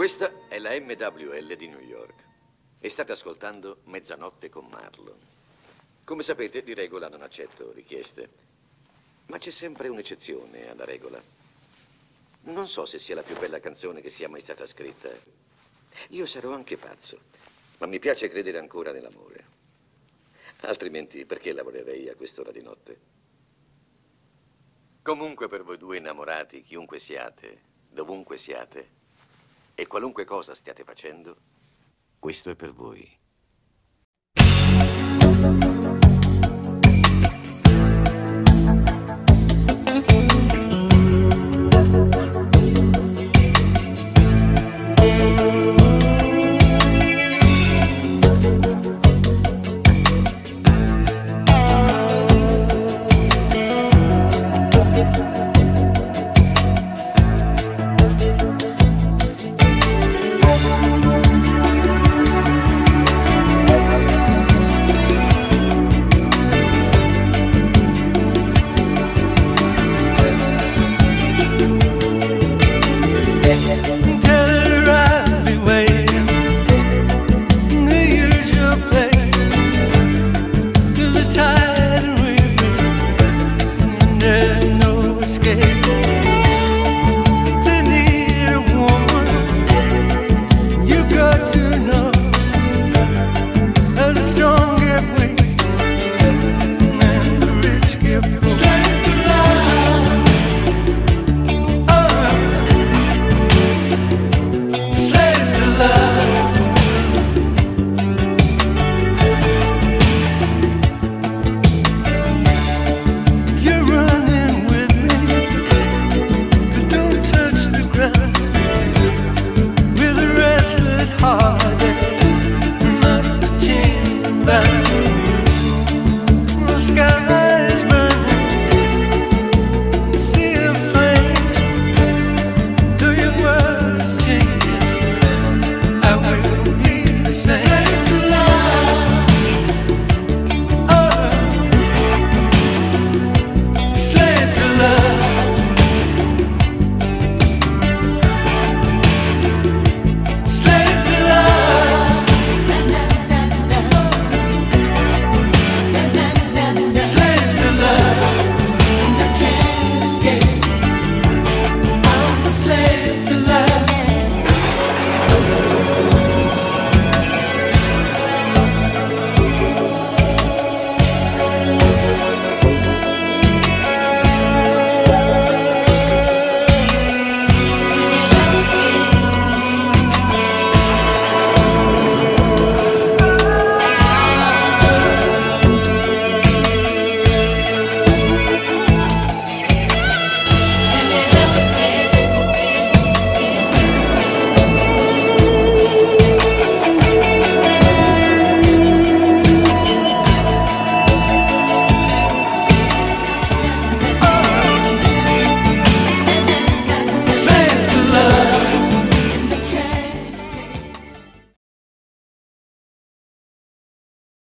Questa è la MWL di New York e state ascoltando Mezzanotte con Marlon. Come sapete, di regola non accetto richieste, ma c'è sempre un'eccezione alla regola. Non so se sia la più bella canzone che sia mai stata scritta. Io sarò anche pazzo, ma mi piace credere ancora nell'amore. Altrimenti, perché lavorerei a quest'ora di notte? Comunque per voi due innamorati, chiunque siate, dovunque siate, e qualunque cosa stiate facendo, questo è per voi. Hard.